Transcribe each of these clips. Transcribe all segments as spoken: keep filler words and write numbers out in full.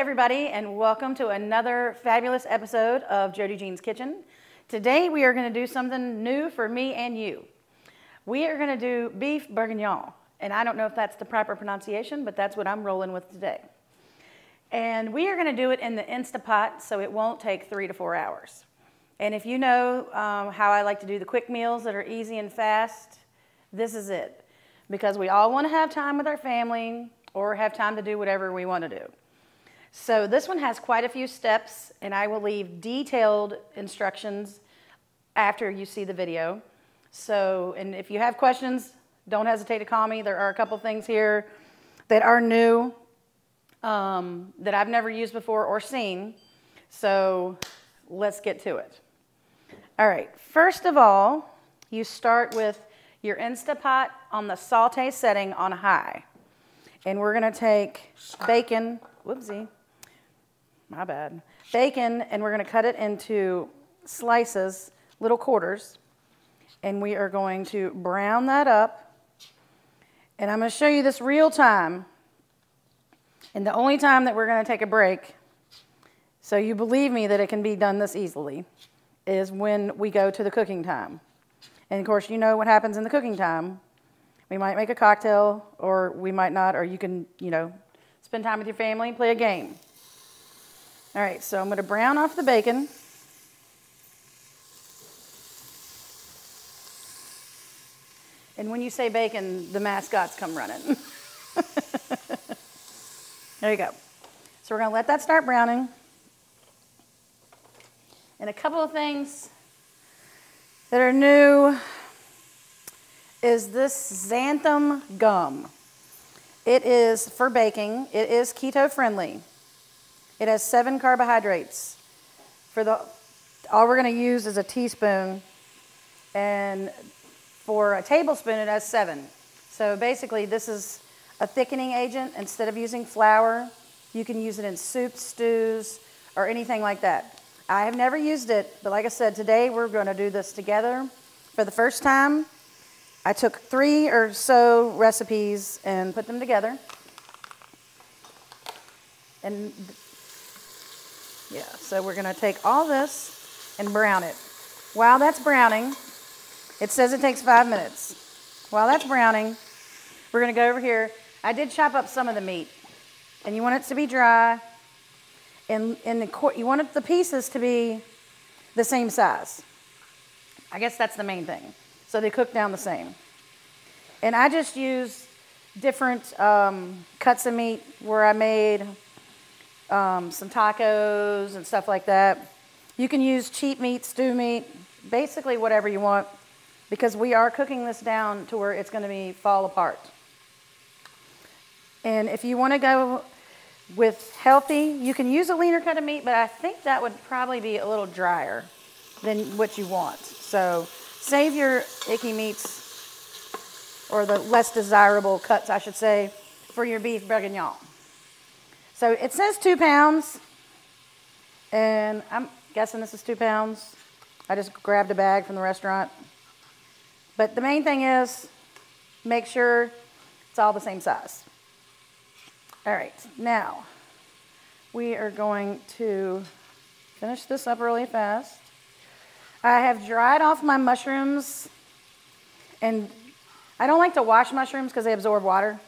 everybody, and welcome to another fabulous episode of JoDee Jeans Kitchen. Today we are going to do something new for me and you. We are going to do beef bourguignon, and I don't know if that's the proper pronunciation, but that's what I'm rolling with today. And we are going to do it in the Instant Pot, so it won't take three to four hours. And if you know um, how I like to do the quick meals that are easy and fast, this is it. Because we all want to have time with our family or have time to do whatever we want to do. So this one has quite a few steps, and I will leave detailed instructions after you see the video. So, and if you have questions, don't hesitate to call me. There are a couple things here that are new. Um, that I've never used before or seen, so let's get to it. All right, first of all, you start with your Instant Pot on the saute setting on high. And we're gonna take bacon, whoopsie, my bad. Bacon, and we're gonna cut it into slices, little quarters, and we are going to brown that up. And I'm gonna show you this real time. And the only time that we're going to take a break, so you believe me that it can be done this easily, is when we go to the cooking time. And of course, you know what happens in the cooking time. We might make a cocktail, or we might not, or you can, you know, spend time with your family, play a game. All right, so I'm going to brown off the bacon. And when you say bacon, the mascots come running. There you go. So we're going to let that start browning. And a couple of things that are new is this xanthan gum. It is for baking. It is keto friendly. It has seven carbohydrates. For the all we're going to use is a teaspoon, and for a tablespoon it has seven. So basically this is a thickening agent. Instead of using flour, you can use it in soups, stews, or anything like that. I have never used it, but like I said, today we're going to do this together. For the first time, I took three or so recipes and put them together. And yeah, so we're going to take all this and brown it. While that's browning, it says it takes five minutes. While that's browning, we're going to go over here. I did chop up some of the meat, and you want it to be dry, and, and the, you want it, the pieces to be the same size. I guess that's the main thing. So they cook down the same. And I just used different um, cuts of meat where I made um, some tacos and stuff like that. You can use cheap meat, stew meat, basically whatever you want, because we are cooking this down to where it's going to be fall apart. And if you want to go with healthy, you can use a leaner cut of meat, but I think that would probably be a little drier than what you want. So save your icky meats, or the less desirable cuts, I should say, for your beef bourguignon. So it says two pounds, and I'm guessing this is two pounds. I just grabbed a bag from the restaurant. But the main thing is, make sure it's all the same size. All right, now we are going to finish this up really fast. I have dried off my mushrooms, and I don't like to wash mushrooms because they absorb water.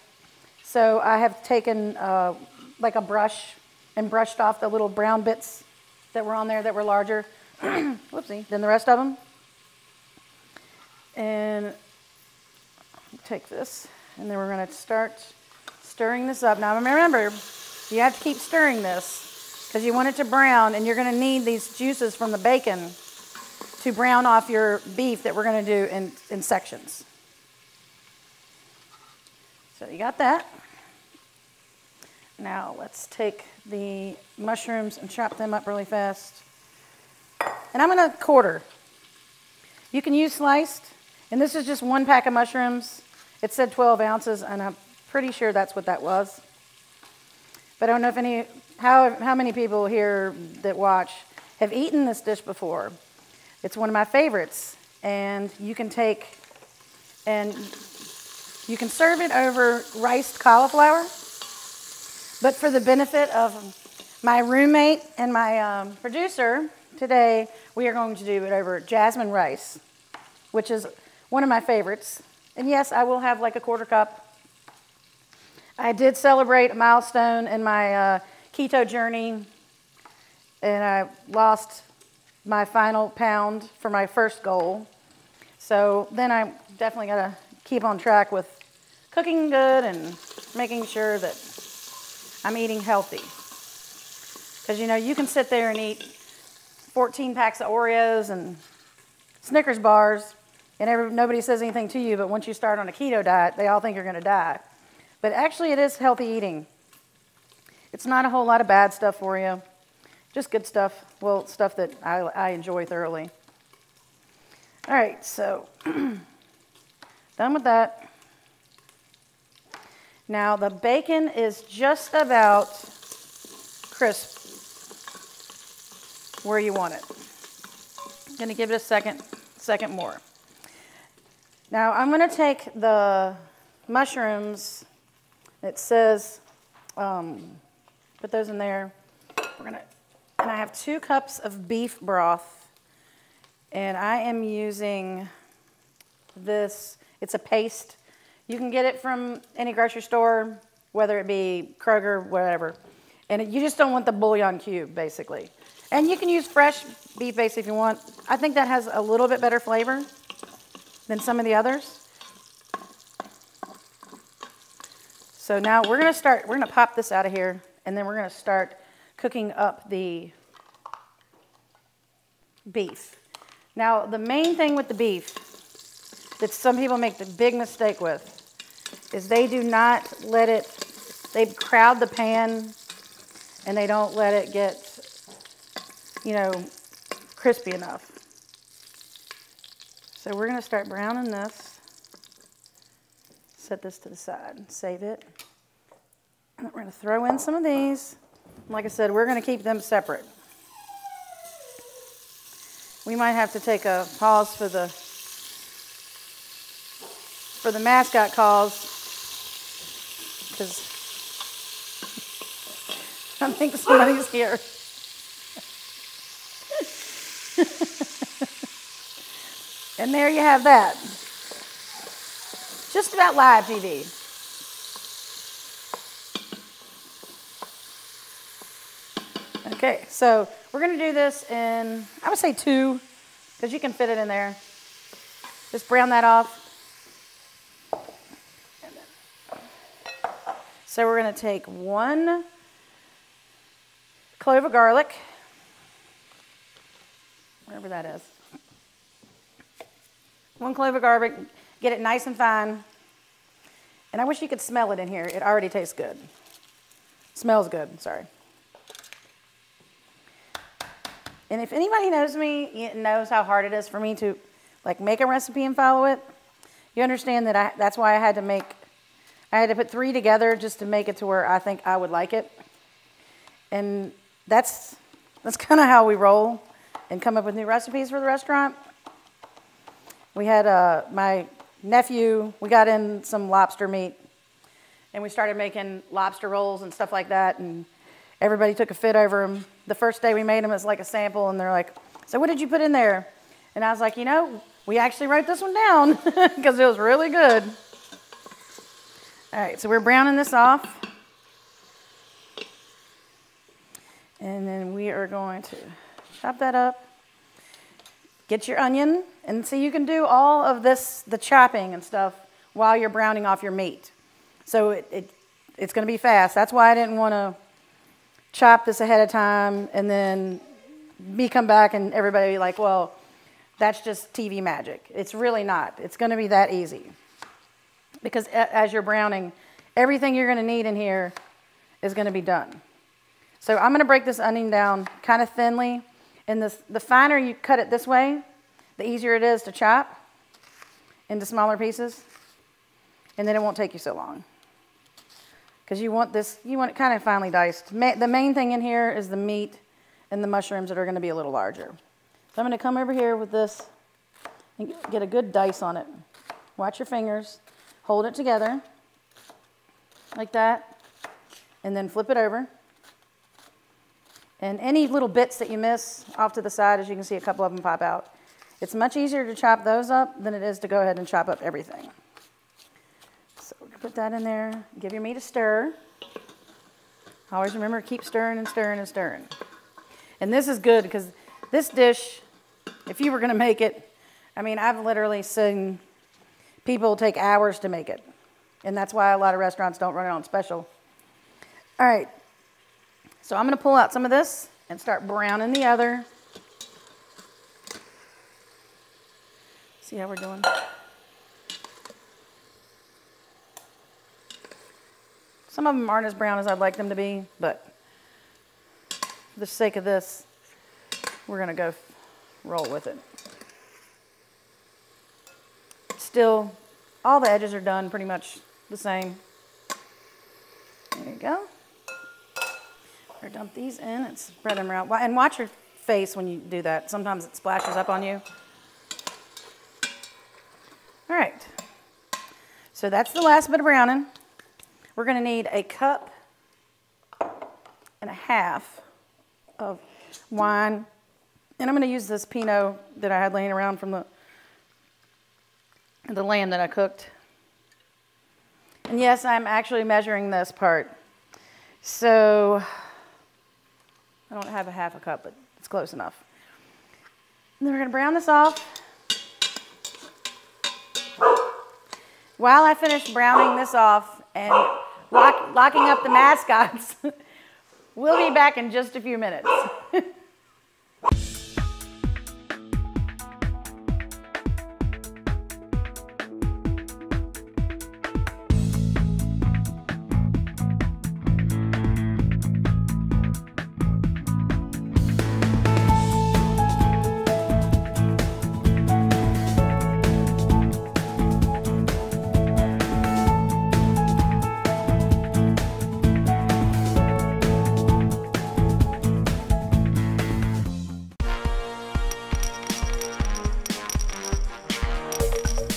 So I have taken uh, like a brush and brushed off the little brown bits that were on there that were larger whoopsie, than the rest of them. And take this, and then we're going to start stirring this up. Now remember, you have to keep stirring this because you want it to brown, and you're going to need these juices from the bacon to brown off your beef that we're going to do in, in sections. So you got that. Now let's take the mushrooms and chop them up really fast. And I'm going to quarter. You can use sliced, and this is just one pack of mushrooms. It said twelve ounces, and I'm pretty sure that's what that was. But I don't know if any, how, how many people here that watch have eaten this dish before. It's one of my favorites. And you can take, and you can serve it over riced cauliflower. But for the benefit of My roommate and my um, producer today, we are going to do it over jasmine rice, which is one of my favorites. And yes, I will have like a quarter cup. I did celebrate a milestone in my uh, keto journey, and I lost my final pound for my first goal. So then I definitely got to keep on track with cooking good and making sure that I'm eating healthy. Because, you know, you can sit there and eat fourteen packs of Oreos and Snickers bars, and every, nobody says anything to you, but once you start on a keto diet, they all think you're going to die. But actually, it is healthy eating. It's not a whole lot of bad stuff for you, just good stuff, well, stuff that I, I enjoy thoroughly. All right, so done with that. Now, the bacon is just about crisp where you want it. I'm gonna give it a second, second more. Now I'm gonna take the mushrooms. It says, um, put those in there. We're gonna, and I have two cups of beef broth, and I am using this. It's a paste. You can get it from any grocery store, whether it be Kroger, whatever. And you just don't want the bouillon cube, basically. And you can use fresh beef base if you want. I think that has a little bit better flavor than some of the others. So now we're gonna start, we're gonna pop this out of here, and then we're gonna start cooking up the beef. Now, the main thing with the beef that some people make the big mistake with is they do not let it, they crowd the pan, and they don't let it get, you know, crispy enough. So we're gonna start browning this. Set this to the side, save it. And we're gonna throw in some of these. Like I said, we're gonna keep them separate. We might have to take a pause for the, for the mascot calls, because I think somebody's here. And there you have that. Just about live T V. Okay, so we're gonna do this in, I would say two, because you can fit it in there. Just brown that off. So we're gonna take one clove of garlic, wherever that is. One clove of garlic, get it nice and fine. And I wish you could smell it in here. It already tastes good. Smells good, sorry. And if anybody knows me, knows how hard it is for me to like make a recipe and follow it. You understand that I, that's why I had to make, I had to put three together just to make it to where I think I would like it. And that's, that's kind of how we roll and come up with new recipes for the restaurant. We had uh, my nephew, we got in some lobster meat, and we started making lobster rolls and stuff like that, and everybody took a fit over them. The first day we made them, it was like a sample, and they're like, so what did you put in there? And I was like, you know, we actually wrote this one down because it was really good. All right, so we're browning this off. And then we are going to chop that up. Get your onion, and so you can do all of this, the chopping and stuff, while you're browning off your meat. So it, it, it's gonna be fast. That's why I didn't wanna chop this ahead of time and then me come back and everybody be like, well, that's just T V magic. It's really not. It's gonna be that easy. Because as you're browning, everything you're gonna need in here is gonna be done. So I'm gonna break this onion down kind of thinly. And this, the finer you cut it this way, the easier it is to chop into smaller pieces, and then it won't take you so long. Because you want this, you want it kind of finely diced. Ma the main thing in here is the meat and the mushrooms that are going to be a little larger. So I'm going to come over here with this and get a good dice on it. Watch your fingers, hold it together like that, and then flip it over. And any little bits that you miss off to the side, as you can see, a couple of them pop out. It's much easier to chop those up than it is to go ahead and chop up everything. So we're gonna put that in there, give your meat a stir. Always remember, keep stirring and stirring and stirring. And this is good because this dish, if you were gonna make it, I mean, I've literally seen people take hours to make it. And that's why a lot of restaurants don't run it on special. All right, so I'm gonna pull out some of this and start browning the other. See how we're doing. Some of them aren't as brown as I'd like them to be, but for the sake of this, we're gonna go roll with it. Still, all the edges are done pretty much the same. There you go. Or dump these in and spread them around. And watch your face when you do that. Sometimes it splashes up on you. All right. So that's the last bit of browning. We're going to need a cup and a half of wine. And I'm going to use this Pinot that I had laying around from the, the lamb that I cooked. And yes, I'm actually measuring this part. So I don't have a half a cup, but it's close enough. And then we're gonna brown this off. While I finish browning this off and lock, locking up the mascots, we'll be back in just a few minutes.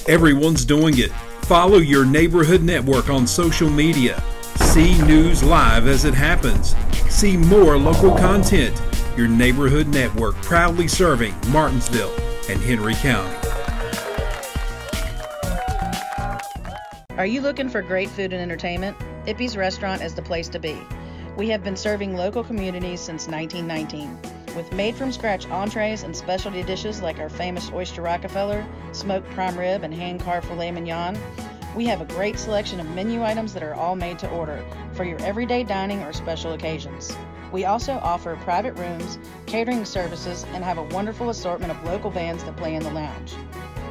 Everyone's doing it. Follow your neighborhood network on social media. See news live as it happens. See more local content. Your neighborhood network proudly serving Martinsville and Henry County. Are you looking for great food and entertainment? Ippy's Restaurant is the place to be. We have been serving local communities since nineteen nineteen. With made-from-scratch entrees and specialty dishes like our famous oyster Rockefeller, smoked prime rib, and hand-carved filet mignon, we have a great selection of menu items that are all made to order for your everyday dining or special occasions. We also offer private rooms, catering services, and have a wonderful assortment of local bands that play in the lounge.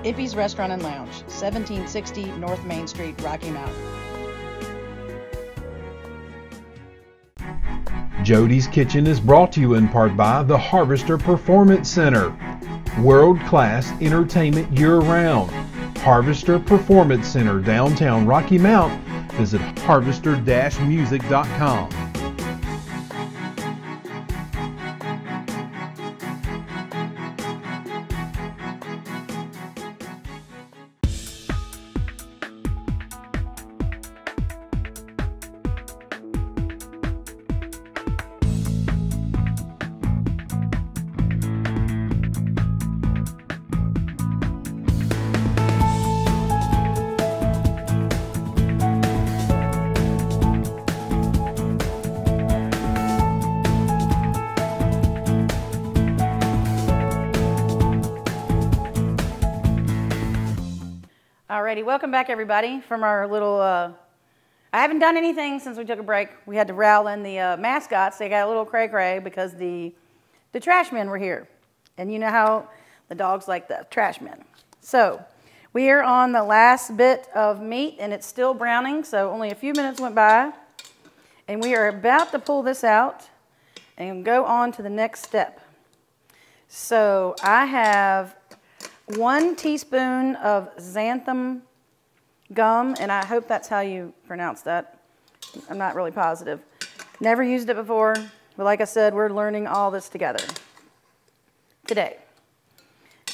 Ippy's Restaurant and Lounge, seventeen sixty North Main Street, Rocky Mount. JoDee's Kitchen is brought to you in part by the Harvester Performance Center. World-class entertainment year-round. Harvester Performance Center, downtown Rocky Mount. Visit harvester dash music dot com. Alrighty, welcome back everybody from our little, uh, I haven't done anything since we took a break. We had to rowl in the uh, mascots. They got a little cray-cray because the, the trash men were here. And you know how the dogs like the trash men. So we are on the last bit of meat and it's still browning. So only a few minutes went by and we are about to pull this out and go on to the next step. So I have one teaspoon of xanthan gum, and I hope that's how you pronounce that. I'm not really positive. Never used it before, but like I said, we're learning all this together today.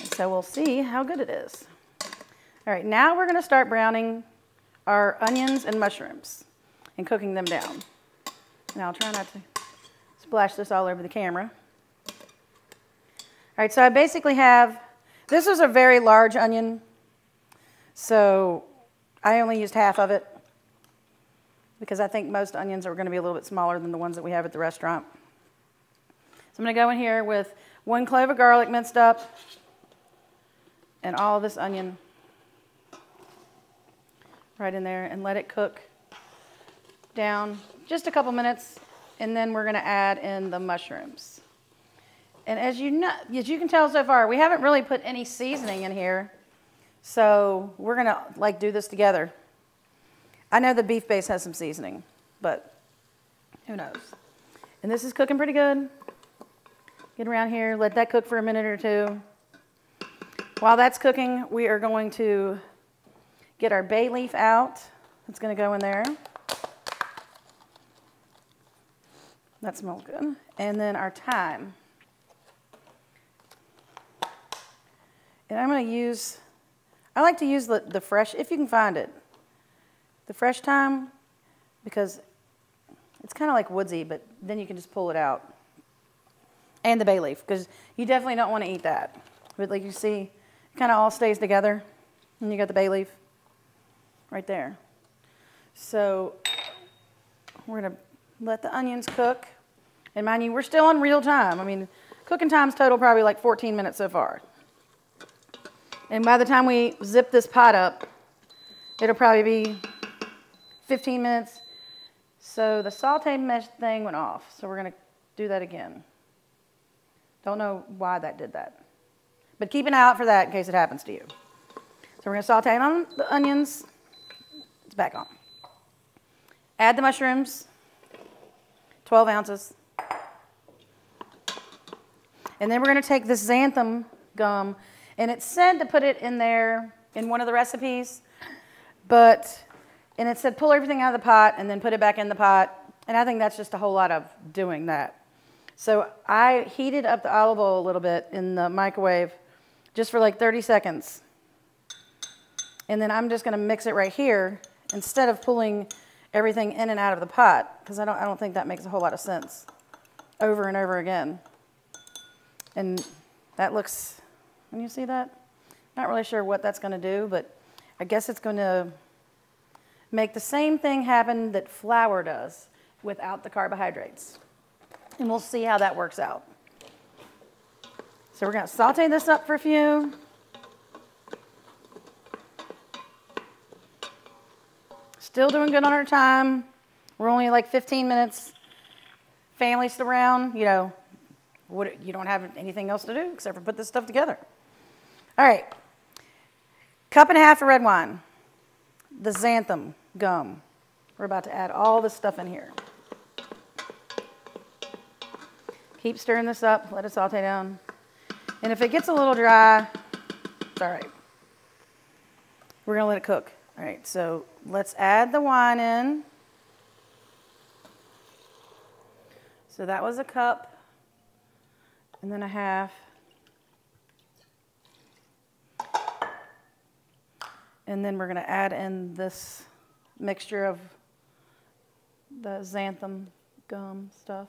And so we'll see how good it is. All right, now we're gonna start browning our onions and mushrooms and cooking them down. And I'll try not to splash this all over the camera. All right, so I basically have, this is a very large onion, so I only used half of it because I think most onions are going to be a little bit smaller than the ones that we have at the restaurant. So I'm going to go in here with one clove of garlic minced up and all of this onion right in there and let it cook down just a couple minutes, and then we're going to add in the mushrooms. And as you know, as you can tell so far, we haven't really put any seasoning in here, so we're going to like do this together. I know the beef base has some seasoning, but who knows? And this is cooking pretty good. Get around here, let that cook for a minute or two. While that's cooking, we are going to get our bay leaf out. It's going to go in there. That smells good. And then our thyme. And I'm going to use, I like to use the, the fresh, if you can find it, the fresh thyme, because it's kind of like woodsy, but then you can just pull it out. And the bay leaf, because you definitely don't want to eat that. But like you see, it kind of all stays together, and you got the bay leaf right there. So we're going to let the onions cook. And mind you, we're still on real time. I mean, cooking time's total probably like fourteen minutes so far. And by the time we zip this pot up, it'll probably be fifteen minutes. So the saute mesh thing went off. So we're going to do that again. Don't know why that did that. But keep an eye out for that in case it happens to you. So we're going to saute on the onions. It's back on. Add the mushrooms, twelve ounces. And then we're going to take this xanthan gum, and it's said to put it in there in one of the recipes, but, and it said pull everything out of the pot and then put it back in the pot, and I think that's just a whole lot of doing that. So I heated up the olive oil a little bit in the microwave just for like thirty seconds. And then I'm just going to mix it right here instead of pulling everything in and out of the pot, because I don't, I don't think that makes a whole lot of sense over and over again. And that looks, can you see that? Not really sure what that's going to do, but I guess it's going to make the same thing happen that flour does without the carbohydrates. And we'll see how that works out. So we're going to saute this up for a few. Still doing good on our time. We're only like fifteen minutes. Family's around, you know, what, you don't have anything else to do except for put this stuff together. All right. Cup and a half of red wine. The xanthan gum. We're about to add all this stuff in here. Keep stirring this up, let it saute down. And if it gets a little dry, it's all right. We're gonna let it cook. All right, so let's add the wine in. So that was a cup and then a half. And then we're gonna add in this mixture of the xanthan gum stuff.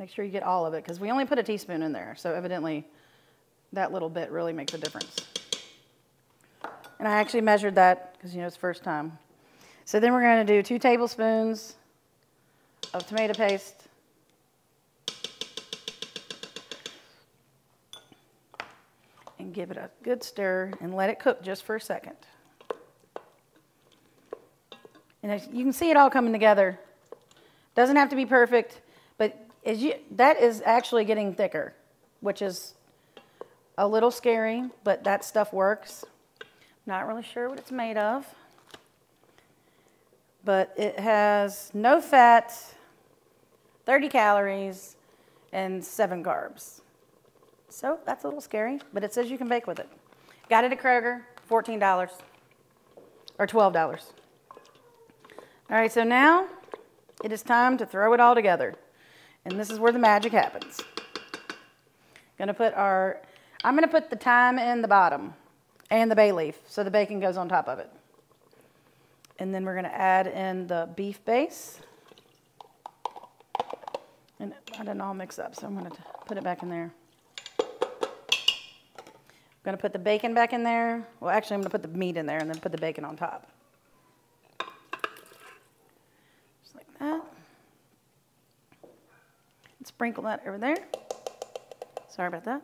Make sure you get all of it, because we only put a teaspoon in there, so evidently that little bit really makes a difference. And I actually measured that, because you know it's first time. So then we're going to do two tablespoons of tomato paste. And give it a good stir and let it cook just for a second. And as you can see it all coming together. Doesn't have to be perfect, but Is you, that is actually getting thicker, which is a little scary, but that stuff works. Not really sure what it's made of, but it has no fat, thirty calories, and seven carbs. So that's a little scary, but it says you can bake with it. Got it at Kroger, fourteen dollars, or twelve dollars. All right, so now it is time to throw it all together. And this is where the magic happens. Gonna put our, I'm gonna put the thyme in the bottom and the bay leaf so the bacon goes on top of it. And then we're gonna add in the beef base. And I didn't all mix up, so I'm going to put it back in there. I'm going to put the bacon back in there. Well, actually, I'm going to put the meat in there and then put the bacon on top. Just like that. And sprinkle that over there. Sorry about that.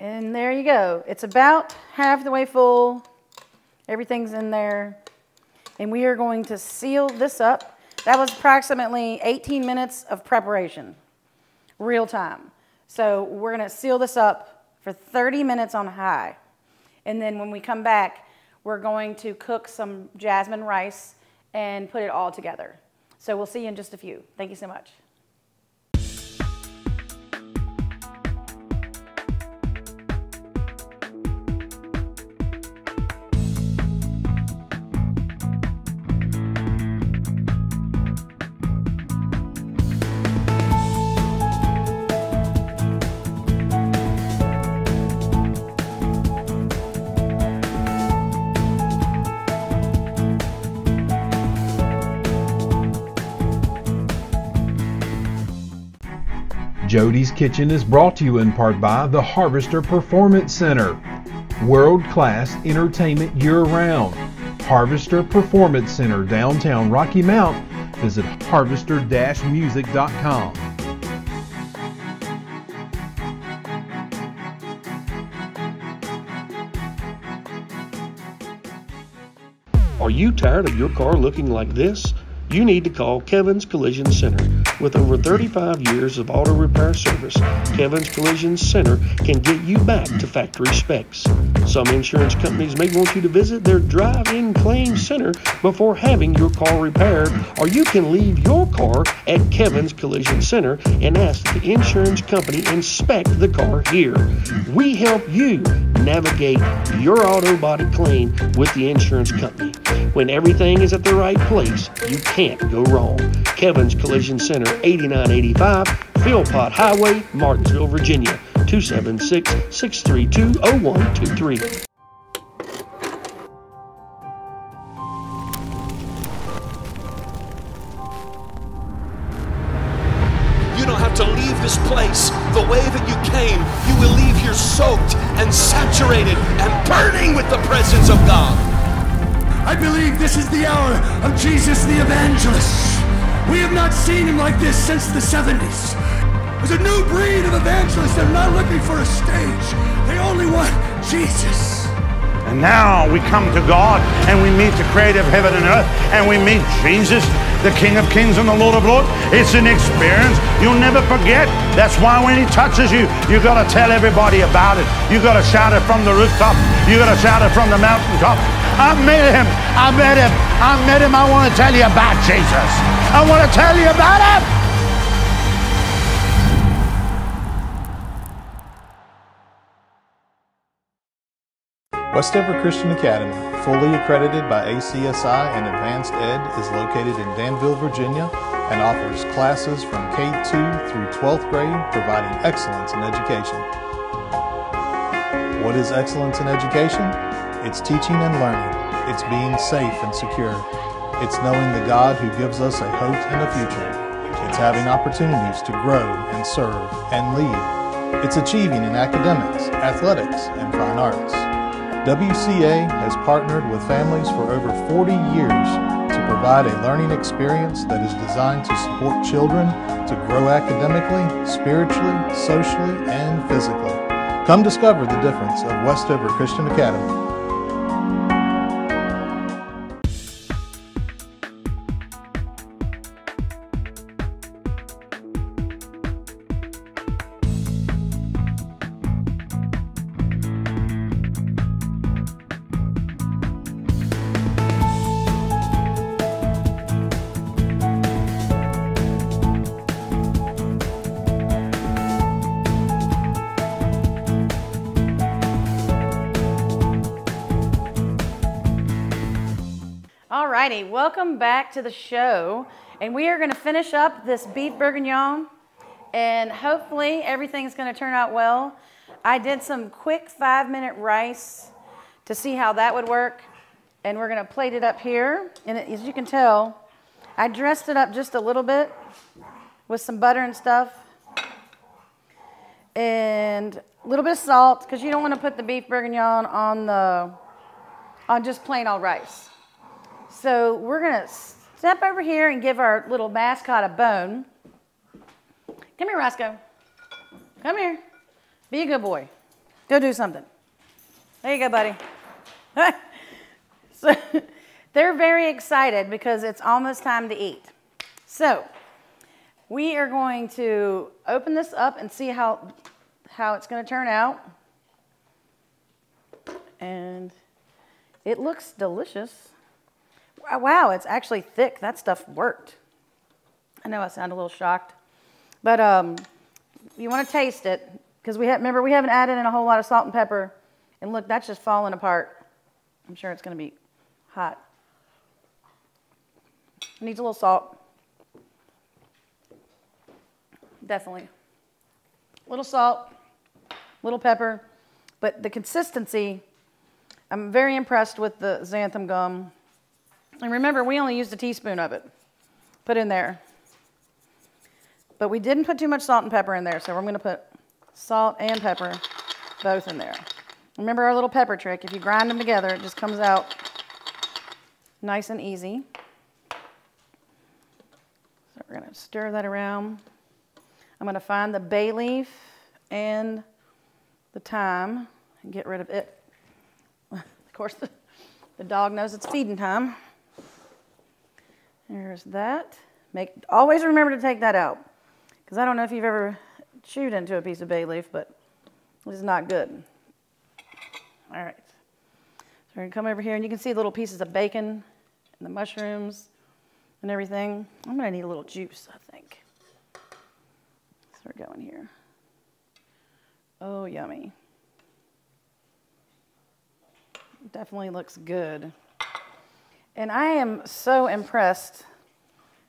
And there you go. It's about half the way full. Everything's in there. And we are going to seal this up. That was approximately eighteen minutes of preparation, real time. So we're going to seal this up for thirty minutes on high. And then when we come back, we're going to cook some jasmine rice and put it all together. So we'll see you in just a few. Thank you so much. JoDee's Kitchen is brought to you in part by the Harvester Performance Center. World-class entertainment year-round. Harvester Performance Center, downtown Rocky Mount. Visit harvester dash music dot com. Are you tired of your car looking like this? You need to call Kevin's Collision Center. With over thirty-five years of auto repair service, Kevin's Collision Center can get you back to factory specs. Some insurance companies may want you to visit their drive-in claim center before having your car repaired, or you can leave your car at Kevin's Collision Center and ask the insurance company to inspect the car here. We help you navigate your auto body claim with the insurance company. When everything is at the right place, you can't go wrong. Kevin's Collision Center, eighty-nine eighty-five Philpott Highway, Martinsville, Virginia, two seven six, six three two, zero one two three. You don't have to leave this place the way that you came. You will leave here soaked and saturated and burning with the presence of God. I believe this is the hour of Jesus the Evangelist. We have not seen him like this since the seventies. There's a new breed of evangelists that are not looking for a stage. They only want Jesus. And now we come to God and we meet the creator of heaven and earth and we meet Jesus, the King of Kings and the Lord of Lords. It's an experience you'll never forget. That's why when he touches you, you got to tell everybody about it. You got to shout it from the rooftop. You got to shout it from the mountaintop. I met him. I met him. I met him. I want to tell you about Jesus. I want to tell you about him. Westover Christian Academy, fully accredited by A C S I and Advanced Ed, is located in Danville, Virginia, and offers classes from K two through twelfth grade, providing excellence in education. What is excellence in education? It's teaching and learning. It's being safe and secure. It's knowing the God who gives us a hope and a future. It's having opportunities to grow and serve and lead. It's achieving in academics, athletics, and fine arts. W C A has partnered with families for over forty years to provide a learning experience that is designed to support children to grow academically, spiritually, socially, and physically. Come discover the difference of Westover Christian Academy. Alrighty, welcome back to the show, and we are going to finish up this beef bourguignon, and hopefully everything's going to turn out well. I did some quick five-minute rice to see how that would work, and we're going to plate it up here, and it, as you can tell, I dressed it up just a little bit with some butter and stuff. And a little bit of salt, because you don't want to put the beef bourguignon on the, on just plain old rice. So we're going to step over here and give our little mascot a bone. Come here, Roscoe. Come here. Be a good boy. Go do something. There you go, buddy. So they're very excited because it's almost time to eat. So we are going to open this up and see how, how it's going to turn out. And it looks delicious. Wow, it's actually thick. That stuff worked. I know I sound a little shocked, but um, you want to taste it because we have, remember we haven't added in a whole lot of salt and pepper. And look, that's just falling apart. I'm sure it's going to be hot. It needs a little salt. Definitely. A little salt, a little pepper, but the consistency, I'm very impressed with the xanthan gum. And remember, we only used a teaspoon of it, put in there. But we didn't put too much salt and pepper in there, so we're going to put salt and pepper both in there. Remember our little pepper trick. If you grind them together, it just comes out nice and easy. So we're going to stir that around. I'm going to find the bay leaf and the thyme and get rid of it. Of course, the, the dog knows it's feeding time. There's that. Make, always remember to take that out, because I don't know if you've ever chewed into a piece of bay leaf, but it's not good. All right, so we're gonna come over here and you can see little pieces of bacon and the mushrooms and everything. I'm gonna need a little juice, I think. So we're going here. Oh, yummy. Definitely looks good. And I am so impressed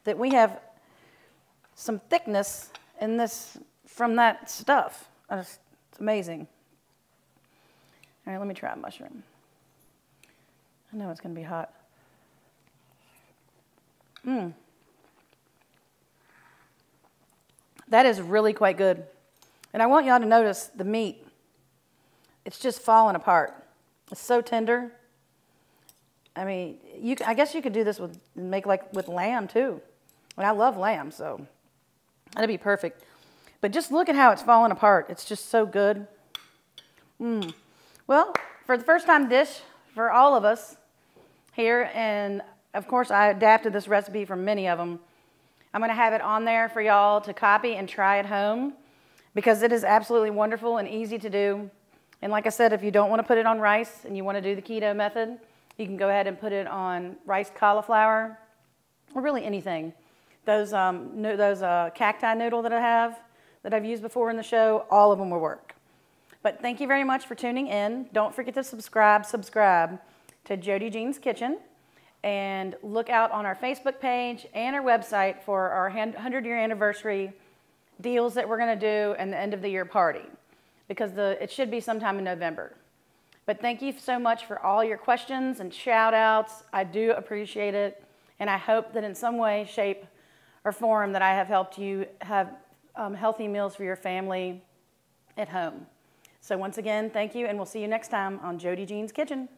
that we have some thickness in this from that stuff. It's amazing. All right, let me try a mushroom. I know it's going to be hot. Mmm. That is really quite good. And I want y'all to notice the meat. It's just falling apart. It's so tender. I mean, you, I guess you could do this with, make like with lamb too. And I love lamb, so that'd be perfect. But just look at how it's falling apart. It's just so good. Mmm. Well, for the first time dish for all of us here, and of course I adapted this recipe from many of them. I'm going to have it on there for y'all to copy and try at home because it is absolutely wonderful and easy to do. And like I said, if you don't want to put it on rice and you want to do the keto method, you can go ahead and put it on rice cauliflower or really anything. Those, um, no, those uh, cacti noodle that I have, that I've used before in the show, all of them will work. But thank you very much for tuning in. Don't forget to subscribe, subscribe to JoDee Jeans Kitchen. And look out on our Facebook page and our website for our hundred-year anniversary deals that we're going to do and the end-of-the-year party. Because the, it should be sometime in November. But thank you so much for all your questions and shout-outs. I do appreciate it. And I hope that in some way, shape, or form that I have helped you have um, healthy meals for your family at home. So once again, thank you, and we'll see you next time on JoDee Jeans Kitchen.